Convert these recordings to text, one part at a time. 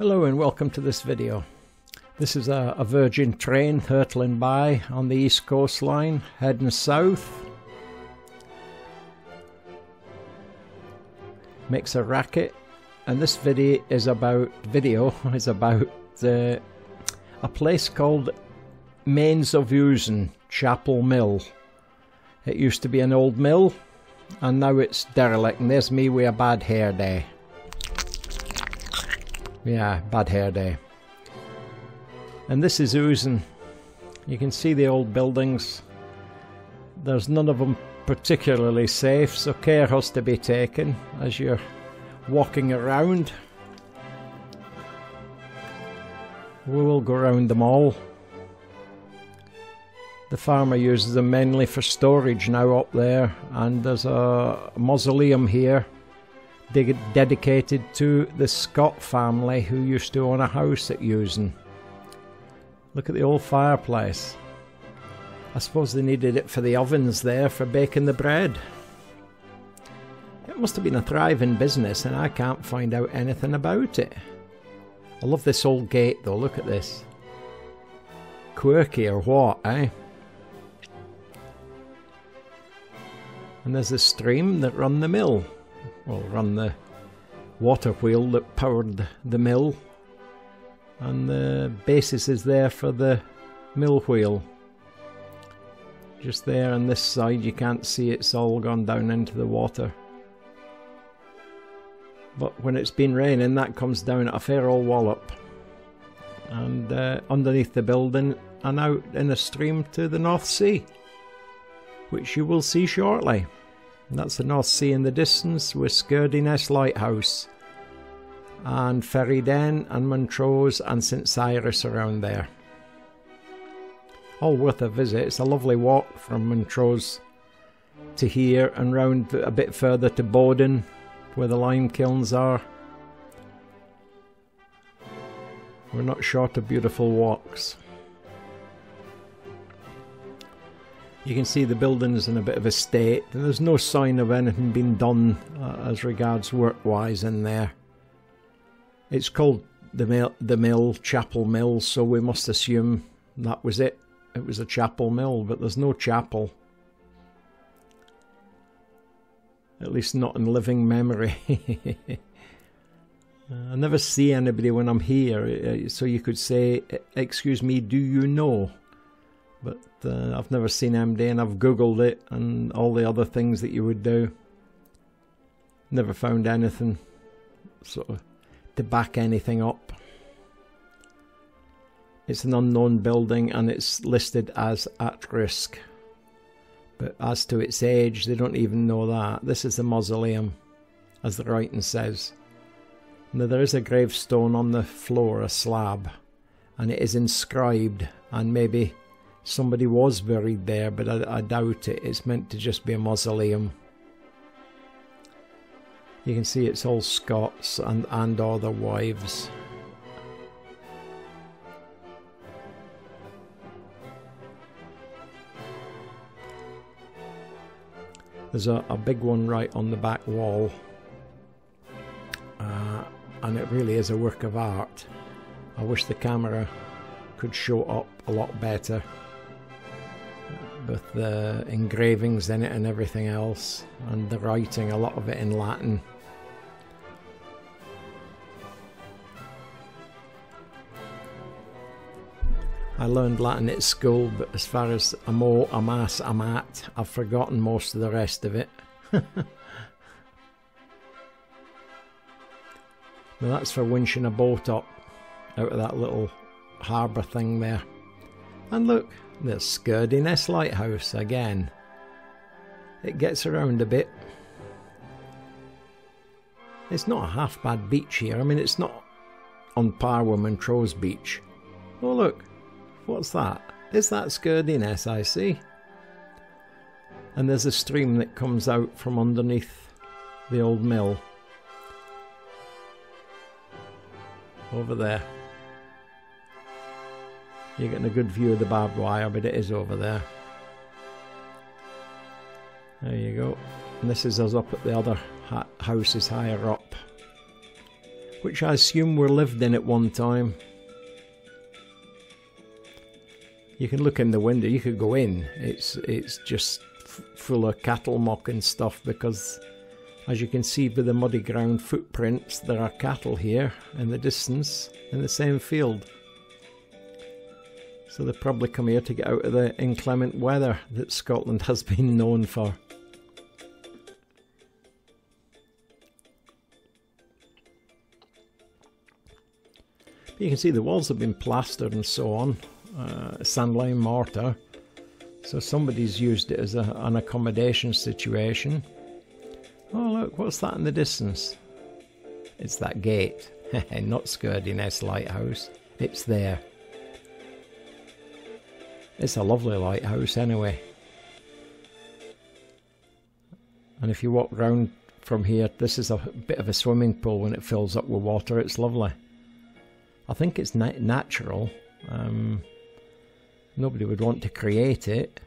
Hello and welcome to this video. This is a Virgin train hurtling by on the east coastline heading south. Makes a racket, and this video is about a place called Mains of Usan, Chapel Mill. It used to be an old mill and now it's derelict, and there's me with a bad hair day. Yeah, bad hair day. And this is Usan. You can see the old buildings. There's none of them particularly safe, so care has to be taken as you're walking around. We will go around them all. The farmer uses them mainly for storage now up there, and there's a mausoleum here dedicated to the Scott family who used to own a house at Usan. Look at the old fireplace. I suppose they needed it for the ovens there for baking the bread. It must have been a thriving business and I can't find out anything about it. I love this old gate though, look at this. Quirky or what, eh? And there's a stream that run the mill. Well, run the water wheel that powered the mill, and the basis is there for the mill wheel. Just there on this side you can't see, it's all gone down into the water. But when it's been raining that comes down at a fair old wallop, and underneath the building and out in a stream to the North Sea, which you will see shortly. And that's the North Sea in the distance with Scurdie Ness Lighthouse and Ferryden and Montrose and St. Cyrus around there. All worth a visit. It's a lovely walk from Montrose to here and round a bit further to Boddin where the lime kilns are. We're not short of beautiful walks. You can see the buildings in a bit of a state, and there's no sign of anything being done as regards work-wise in there. It's called the mill, Chapel Mill, so we must assume that was it. It was a chapel mill, but there's no chapel. At least not in living memory. I never see anybody when I'm here, so you could say, excuse me, do you know? But I've never seen MD, and I've googled it and all the other things that you would do. Never found anything sort of to back anything up. It's an unknown building and it's listed as at risk. But as to its age, they don't even know that. This is the mausoleum, as the writing says. Now there is a gravestone on the floor, a slab, and it is inscribed, and maybe somebody was buried there, but I doubt it. It's meant to just be a mausoleum. You can see it's all Scots and all their wives. There's a big one right on the back wall, and it really is a work of art. I wish the camera could show up a lot better, with the engravings in it and everything else, and the writing, a lot of it in Latin. I learned Latin at school, but as far as amo, amas, amat, I've forgotten most of the rest of it. Now that's for winching a boat up out of that little harbour thing there. And look, there's Scurdie Ness Lighthouse again. It gets around a bit. It's not a half bad beach here. I mean, it's not on par with Montrose Beach. Oh look, what's that? Is that Scurdie Ness I see? And there's a stream that comes out from underneath the old mill. Over there. You're getting a good view of the barbed wire, but it is over there. There you go. And this is us up at the other houses higher up. which I assume were lived in at one time. You can look in the window, you could go in, it's just full of cattle mock and stuff, because as you can see by the muddy ground footprints, there are cattle here in the distance in the same field. So they probably come here to get out of the inclement weather that Scotland has been known for. You can see the walls have been plastered and so on, sandlime mortar, so somebody's used it as an accommodation situation. Oh look, what's that in the distance? It's that gate, not Scurdie Ness Lighthouse, it's there. It's a lovely lighthouse anyway. And if you walk round from here, this is a bit of a swimming pool when it fills up with water, it's lovely. I think it's natural, nobody would want to create it,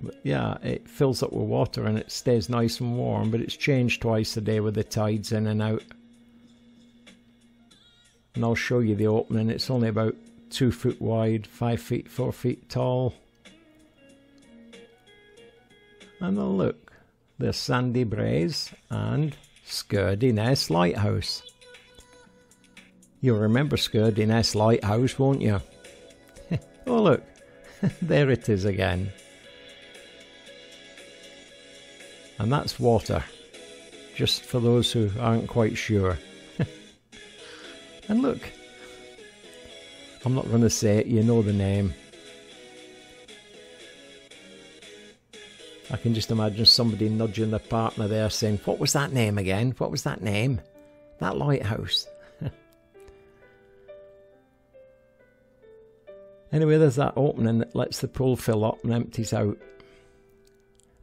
but yeah, it fills up with water and it stays nice and warm, but it's changed twice a day with the tides in and out. And I'll show you the opening, it's only about 2 foot wide, 4 feet tall. And a look, there's Sandy Braes and Scurdie Ness Lighthouse. You'll remember Scurdie Ness Lighthouse, won't you? Oh look, there it is again. And that's water, just for those who aren't quite sure. And look, I'm not going to say it, you know the name. I can just imagine somebody nudging their partner there saying, what was that name again? What was that name? That lighthouse. Anyway, there's that opening that lets the pool fill up and empties out.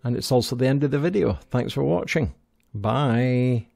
And it's also the end of the video. Thanks for watching. Bye.